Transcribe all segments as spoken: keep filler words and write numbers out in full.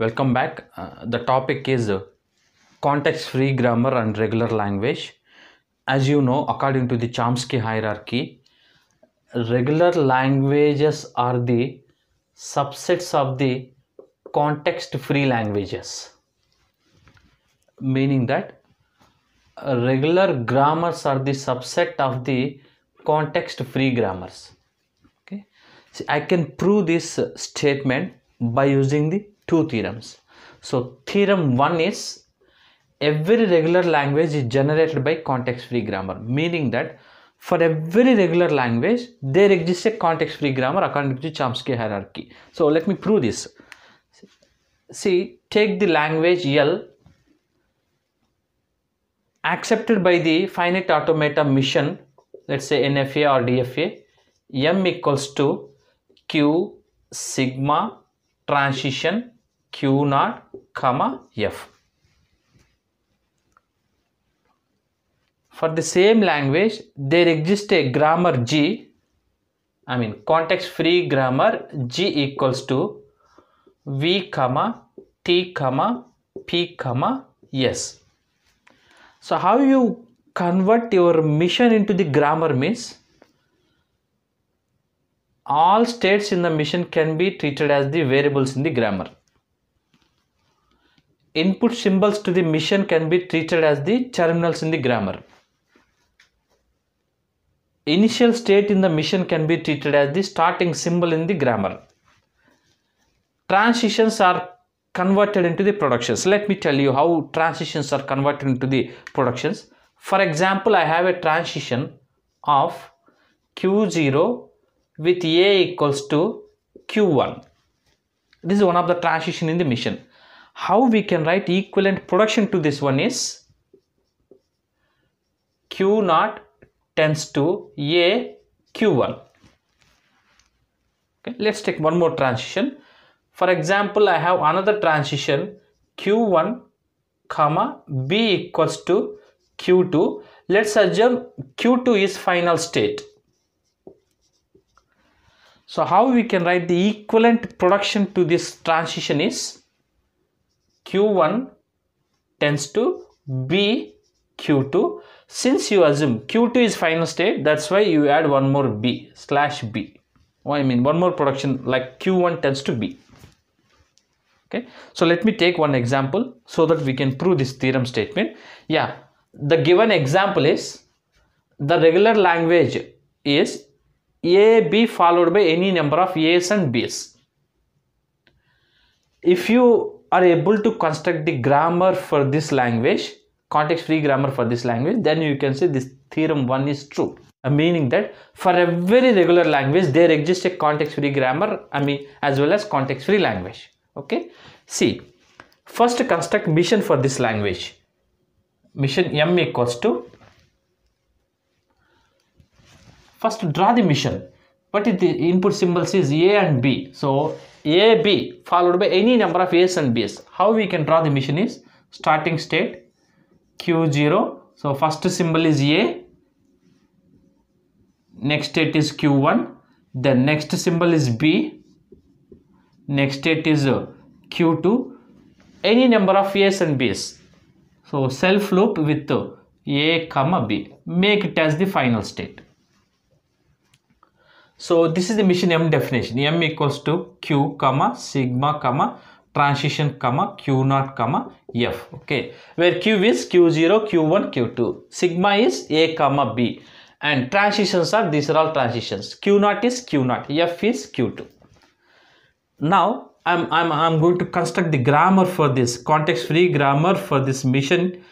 Welcome back. Uh, the topic is context-free grammar and regular language. As you know, according to the Chomsky hierarchy, regular languages are the subsets of the context-free languages, meaning that regular grammars are the subset of the context-free grammars. Okay, so I can prove this statement by using the two theorems. So theorem one is every regular language is generated by context-free grammar, meaning that for every regular language there exists a context-free grammar according to Chomsky hierarchy. So let me prove this. See, take the language L accepted by the finite automata mission, let's say N F A or D F A, M equals to Q sigma transition Q naught comma F. For the same language, there exists a grammar G, I mean context-free grammar G equals to V comma T comma P comma S. So how you convert your mission into the grammar means all states in the mission can be treated as the variables in the grammar. Input symbols to the mission can be treated as the terminals in the grammar. Initial state in the mission can be treated as the starting symbol in the grammar. Transitions are converted into the productions. Let me tell you how transitions are converted into the productions. For example, I have a transition of Q zero with A equals to Q one. This is one of the transition in the mission. How we can write equivalent production to this one is Q zero tends to A Q one. Okay, let's take one more transition. For example, I have another transition Q one comma B equals to Q two. Let's assume Q two is final state. So how we can write the equivalent production to this transition is Q one tends to B Q two. Since you assume Q two is final state, that's why you add one more B slash B. Oh, I mean one more production like Q one tends to B. Okay, so let me take one example so that we can prove this theorem statement. Yeah, the given example is the regular language is A, B followed by any number of A's and B's. If you are able to construct the grammar for this language, context-free grammar for this language, then you can say this theorem one is true, uh, meaning that for every regular language there exists a context-free grammar, I mean as well as context-free language. Okay, see, first construct mission for this language. Mission M equals to, first draw the mission. What is the input symbols is A and B. So A, B followed by any number of A's and B's. How we can draw the mission is starting state Q zero, so first symbol is A, next state is Q one, then next symbol is B, next state is Q two, any number of A's and B's. So self loop with A comma B, make it as the final state. So this is the mission M definition. M equals to Q comma sigma comma transition comma Q zero comma F. Okay, where Q is Q zero, Q one, Q two, sigma is A comma B, and transitions are, these are all transitions. Q zero is Q zero, F is Q two. Now I'm, I'm, I'm going to construct the grammar for this context free grammar for this mission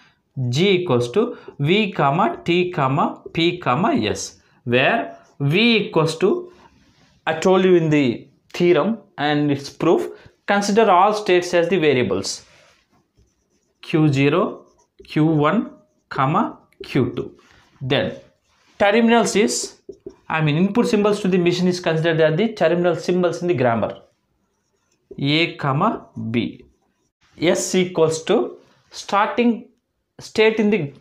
G equals to V comma T comma P comma S, where V equals to, I told you in the theorem and its proof, consider all states as the variables Q zero, Q one, comma Q two. Then terminals is, I mean input symbols to the mission is considered as the terminal symbols in the grammar A comma B. S equals to starting state in the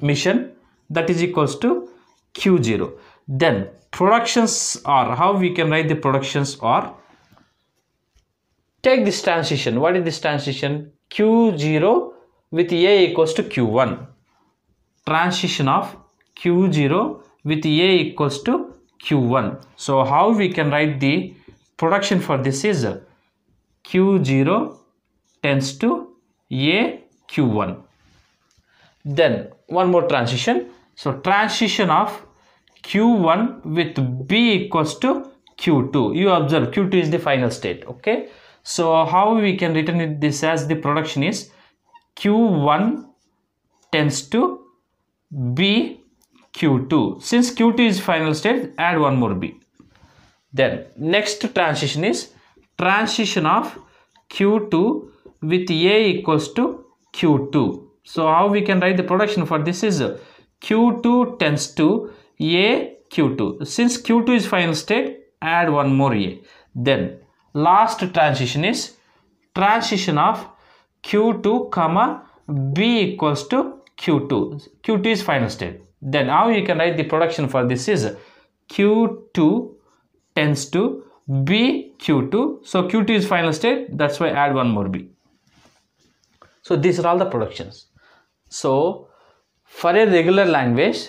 mission, that is equals to Q zero. Then productions are, how we can write the productions are Take this transition. What is this transition? Q zero with A equals to Q one. Transition of Q zero with A equals to Q one. So how we can write the production for this is Q zero tends to A Q one. Then one more transition. So transition of Q one with B equals to Q two. You observe Q two is the final state. Okay. So how we can written this as the production is Q one tends to B Q two. Since Q two is final state, add one more B. Then next transition is transition of Q two with A equals to Q two. So how we can write the production for this is Q two tends to A Q two. Since Q two is final state, add one more A. Then last transition is transition of Q two comma B equals to Q two. Q two is final state. Then how you can write the production for this is Q two tends to B Q two. So Q two is final state. That's why add one more B. So these are all the productions. So for a regular language,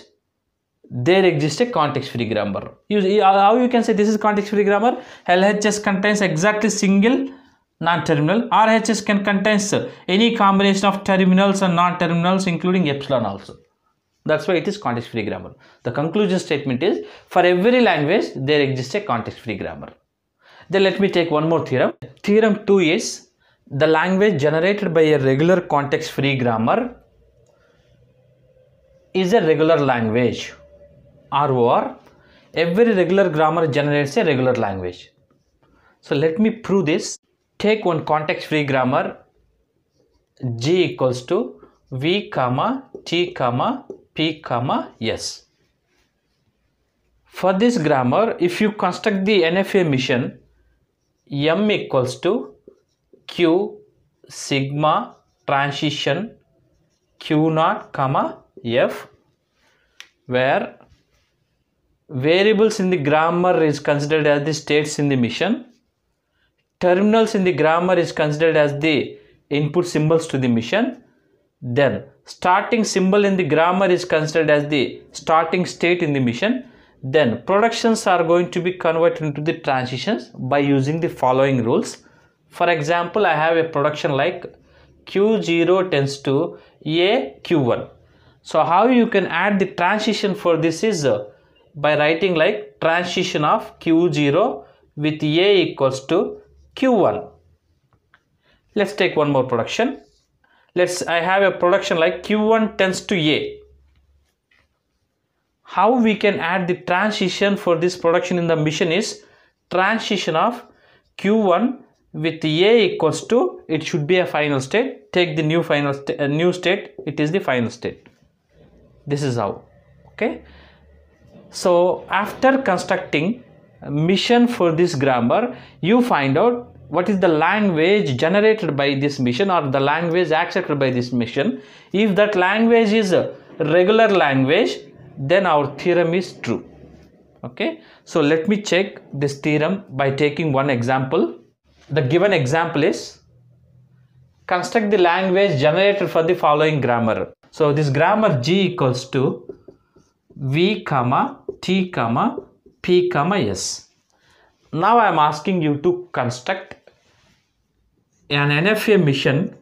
there exists a context-free grammar. You, how you can say this is context-free grammar? L H S contains exactly single non-terminal. R H S can contains any combination of terminals and non-terminals including epsilon also. That's why it is context-free grammar. The conclusion statement is for every language there exists a context-free grammar. Then let me take one more theorem. Theorem two is the language generated by a regular context-free grammar is a regular language. R O R. Every regular grammar generates a regular language. So let me prove this. Take one context-free grammar G equals to V comma T comma P comma S. For this grammar, if you construct the N F A mission, M equals to Q sigma transition Q naught comma F, where variables in the grammar is considered as the states in the mission. Terminals in the grammar is considered as the input symbols to the mission. Then starting symbol in the grammar is considered as the starting state in the mission. Then productions are going to be converted into the transitions by using the following rules. For example, I have a production like Q zero tends to A Q one. So how you can add the transition for this is by writing like transition of Q zero with A equals to Q one. Let's take one more production. Let's I have a production like Q one tends to A. How we can add the transition for this production in the mission is transition of Q one with A equals to, it should be a final state. Take the new final st uh, new state. It is the final state. This is how. Okay. So after constructing a mission for this grammar, you find out what is the language generated by this mission or the language accepted by this mission. If that language is a regular language, then our theorem is true. Okay. So let me check this theorem by taking one example. The given example is construct the language generated for the following grammar. So this grammar G equals to V comma T comma P comma S. Now I am asking you to construct an N F A mission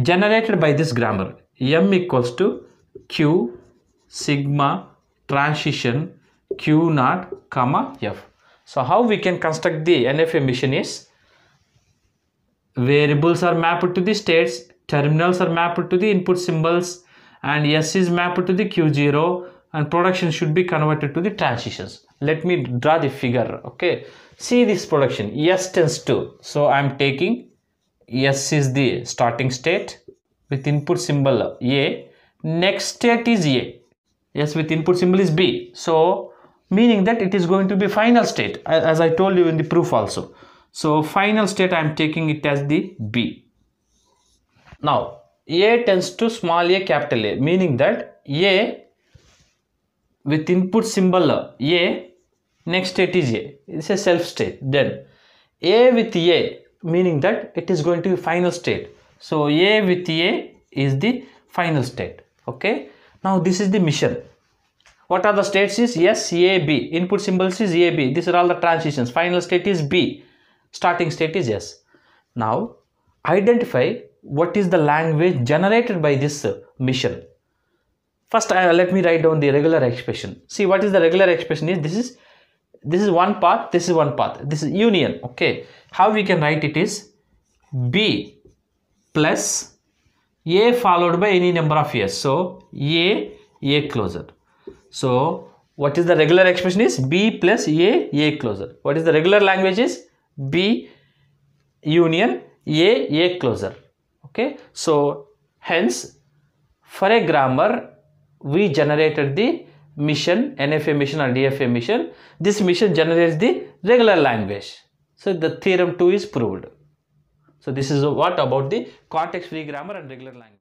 generated by this grammar. M equals to Q sigma transition Q naught comma F. So how we can construct the N F A mission is variables are mapped to the states, terminals are mapped to the input symbols, and S is mapped to the Q zero, and production should be converted to the transitions. Let me draw the figure. Okay. See this production. S tends to. So I am taking S is the starting state with input symbol A. Next state is A. S with input symbol is B. So meaning that it is going to be final state, as I told you in the proof also. So final state I am taking it as the B. Now A tends to small a capital A, meaning that A with input symbol A, next state is A. It's a self state. Then A with A, meaning that it is going to be final state. So A with A is the final state. Okay. Now this is the mission. What are the states is? Yes, A, B. Input symbols is A, B. These are all the transitions. Final state is B. Starting state is S. Now identify what is the language generated by this mission. First, uh, let me write down the regular expression. See, what is the regular expression is? This is this is one path, this is one path. This is union. Okay. How we can write it is B plus A followed by any number of A's. So A, A closure. So what is the regular expression is? B plus A, A closure. What is the regular language is? B union A, A closure. Okay. So hence, for a grammar, we generated the mission, N F A mission or D F A mission. This mission generates the regular language. So the theorem two is proved. So this is what about the context free grammar and regular language.